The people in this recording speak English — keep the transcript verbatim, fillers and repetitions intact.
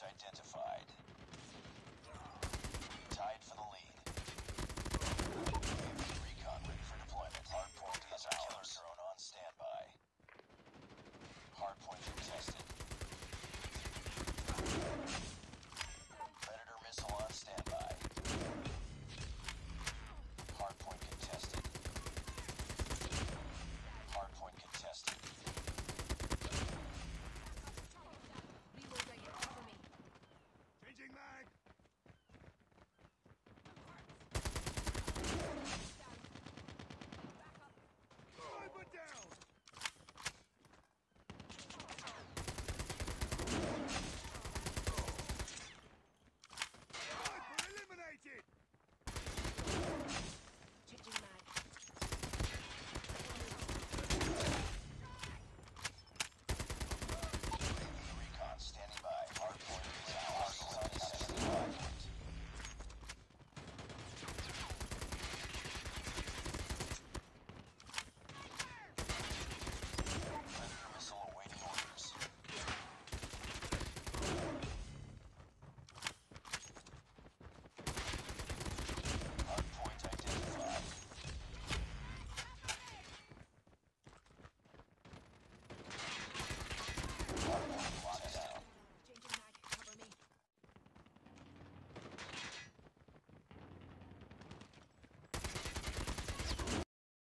to identify.